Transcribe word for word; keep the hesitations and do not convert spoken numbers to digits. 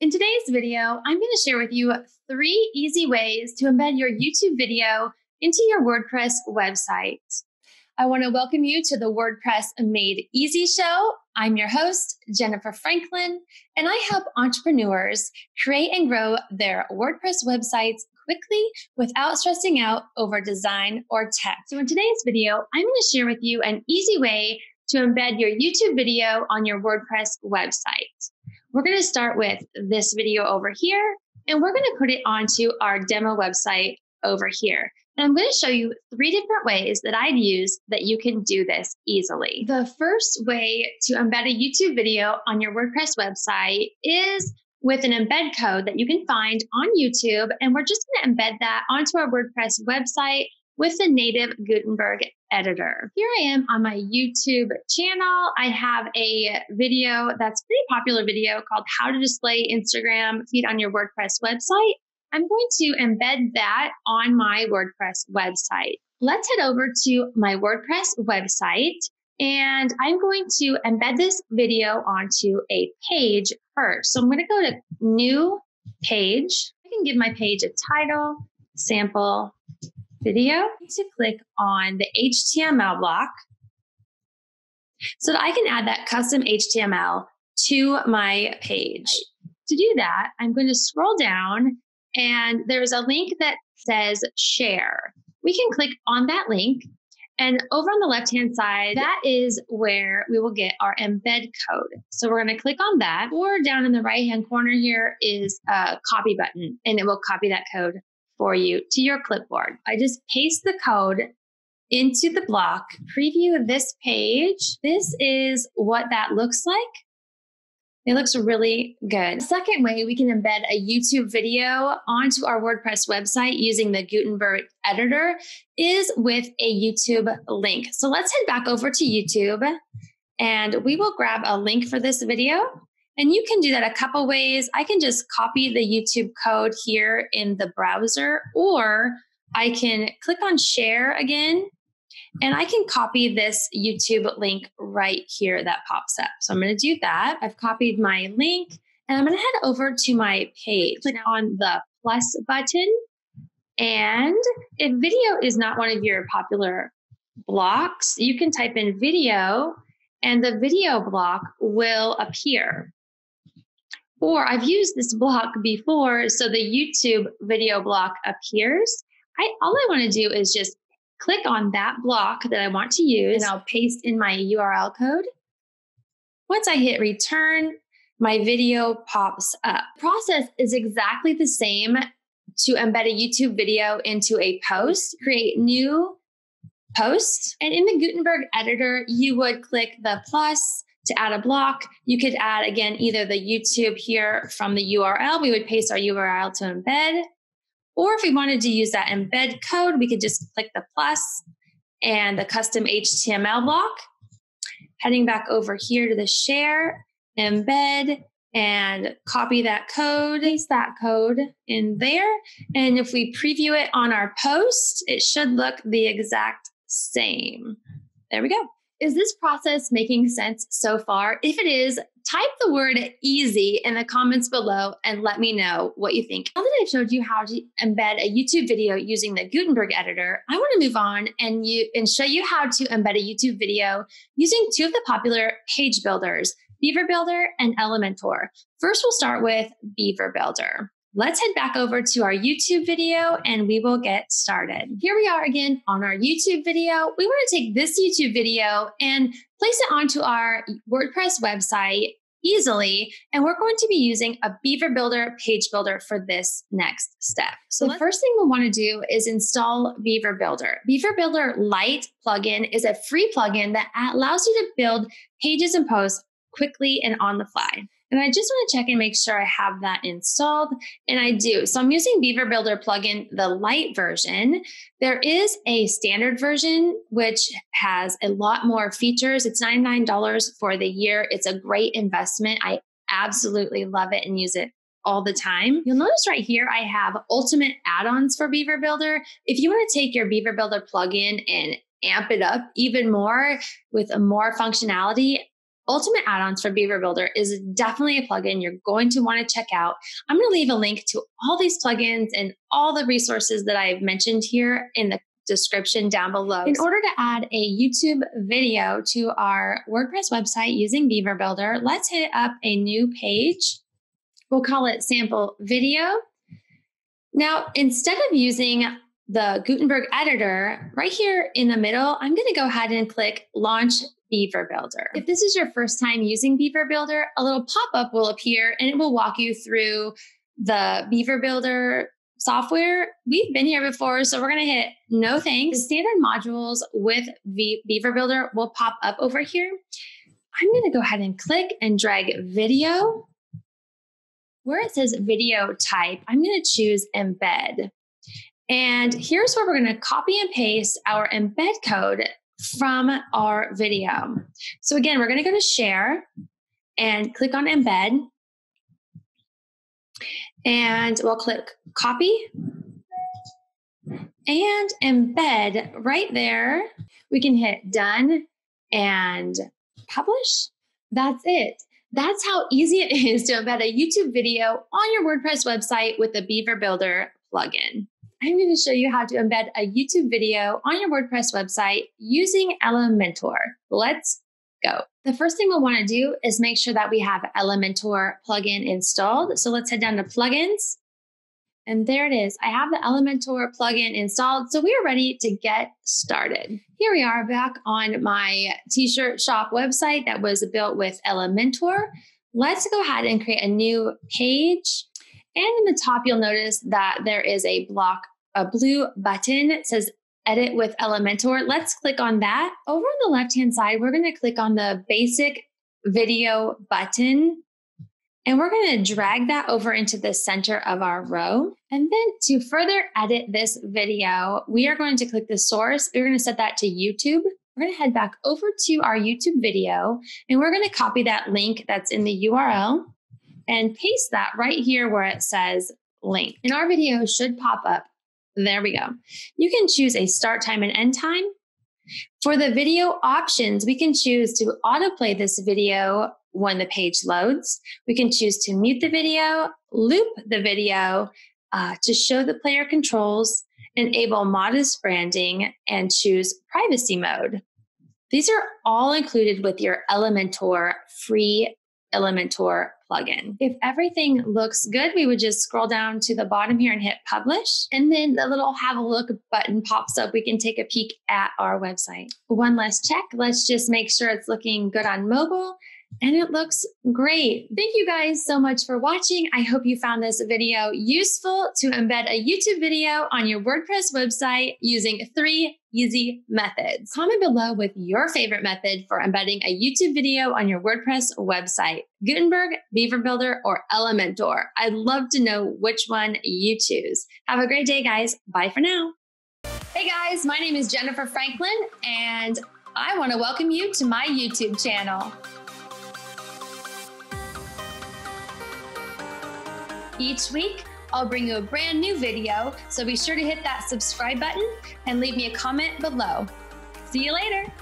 In today's video, I'm going to share with you three easy ways to embed your YouTube video into your WordPress website. I want to welcome you to the WordPress Made Easy show. I'm your host, Jennifer Franklin, and I help entrepreneurs create and grow their WordPress websites quickly without stressing out over design or tech. So in today's video, I'm going to share with you an easy way to embed your YouTube video on your WordPress website. We're going to start with this video over here, and we're going to put it onto our demo website over here. And I'm going to show you three different ways that I've used that you can do this easily. The first way to embed a YouTube video on your WordPress website is with an embed code that you can find on YouTube, and we're just going to embed that onto our WordPress website with the native Gutenberg editor. Here I am on my YouTube channel. I have a video that's a pretty popular video called How to Display Instagram Feed on Your WordPress Website. I'm going to embed that on my WordPress website. Let's head over to my WordPress website, and I'm going to embed this video onto a page first. So I'm going to go to New Page. I can give my page a title, sample video. I need to click on the H T M L block so that I can add that custom H T M L to my page. To do that, I'm going to scroll down, and there's a link that says share. We can click on that link, and over on the left-hand side, that is where we will get our embed code. So we're going to click on that, or down in the right-hand corner here is a copy button, and it will copy that code for you to your clipboard. I just paste the code into the block, preview this page. This is what that looks like. It looks really good. The second way we can embed a YouTube video onto our WordPress website using the Gutenberg editor is with a YouTube link. So let's head back over to YouTube, and we will grab a link for this video. And you can do that a couple ways. I can just copy the YouTube code here in the browser, or I can click on share again, and I can copy this YouTube link right here that pops up. So I'm going to do that. I've copied my link, and I'm going to head over to my page. Click on the plus button, and if video is not one of your popular blocks, you can type in video, and the video block will appear. Or I've used this block before, so the YouTube video block appears. I, all I want to do is just click on that block that I want to use, and I'll paste in my U R L code. Once I hit return, my video pops up. The process is exactly the same to embed a YouTube video into a post. Create new post, and in the Gutenberg editor, you would click the plus to add a block. You could add, again, either the YouTube here from the U R L. We would paste our U R L to embed. Or if we wanted to use that embed code, we could just click the plus and the custom H T M L block. Heading back over here to the share, embed, and copy that code, paste that code in there. And if we preview it on our post, it should look the exact same. There we go. Is this process making sense so far? If it is, type the word easy in the comments below and let me know what you think. Now that I've showed you how to embed a YouTube video using the Gutenberg editor, I want to move on and, you, and show you how to embed a YouTube video using two of the popular page builders, Beaver Builder and Elementor. First, we'll start with Beaver Builder. Let's head back over to our YouTube video, and we will get started. Here we are again on our YouTube video. We want to take this YouTube video and place it onto our WordPress website easily, and we're going to be using a Beaver Builder page builder for this next step. So the first thing we'll want to do is install Beaver Builder. Beaver Builder Lite plugin is a free plugin that allows you to build pages and posts quickly and on the fly. And I just want to check and make sure I have that installed, and I do. So I'm using Beaver Builder plugin, the Lite version. There is a standard version, which has a lot more features. It's ninety-nine dollars for the year. It's a great investment. I absolutely love it and use it all the time. You'll notice right here, I have Ultimate add-ons for Beaver Builder. If you want to take your Beaver Builder plugin and amp it up even more with more functionality, Ultimate Add-ons for Beaver Builder is definitely a plugin you're going to want to check out. I'm going to leave a link to all these plugins and all the resources that I've mentioned here in the description down below. In order to add a YouTube video to our WordPress website using Beaver Builder, let's hit up a new page. We'll call it sample video. Now, instead of using the Gutenberg editor, right here in the middle, I'm going to go ahead and click Launch Beaver Builder. If this is your first time using Beaver Builder, a little pop-up will appear and it will walk you through the Beaver Builder software. We've been here before, so we're going to hit no thanks. The standard modules with Beaver Builder will pop up over here. I'm going to go ahead and click and drag video. Where it says video type, I'm going to choose embed. And here's where we're going to copy and paste our embed code from our video. So again, we're going to go to share and click on embed. And we'll click copy and embed right there. We can hit done and publish. That's it. That's how easy it is to embed a YouTube video on your WordPress website with the Beaver Builder plugin. I'm going to show you how to embed a YouTube video on your WordPress website using Elementor. Let's go. The first thing we'll want to do is make sure that we have Elementor plugin installed. So let's head down to plugins. And there it is. I have the Elementor plugin installed. So we are ready to get started. Here we are back on my t-shirt shop website that was built with Elementor. Let's go ahead and create a new page. And in the top, you'll notice that there is a block, a blue button that says Edit with Elementor. Let's click on that. Over on the left-hand side, we're going to click on the basic video button. And we're going to drag that over into the center of our row. And then to further edit this video, we are going to click the source. We're going to set that to YouTube. We're going to head back over to our YouTube video, and we're going to copy that link that's in the U R L and paste that right here where it says link. And our video should pop up. There we go. You can choose a start time and end time. For the video options, we can choose to autoplay this video when the page loads. We can choose to mute the video, loop the video, uh, to show the player controls, enable modest branding, and choose privacy mode. These are all included with your Elementor free Elementor plugin. If everything looks good, we would just scroll down to the bottom here and hit publish. And then the little have a look button pops up. We can take a peek at our website. One last check. Let's just make sure it's looking good on mobile. And it looks great. Thank you guys so much for watching. I hope you found this video useful to embed a YouTube video on your WordPress website using three easy methods. Comment below with your favorite method for embedding a YouTube video on your WordPress website, Gutenberg, Beaver Builder, or Elementor. I'd love to know which one you choose. Have a great day, guys. Bye for now. Hey guys, my name is Jennifer Franklin, and I want to welcome you to my YouTube channel. Each week, I'll bring you a brand new video, so be sure to hit that subscribe button and leave me a comment below. See you later.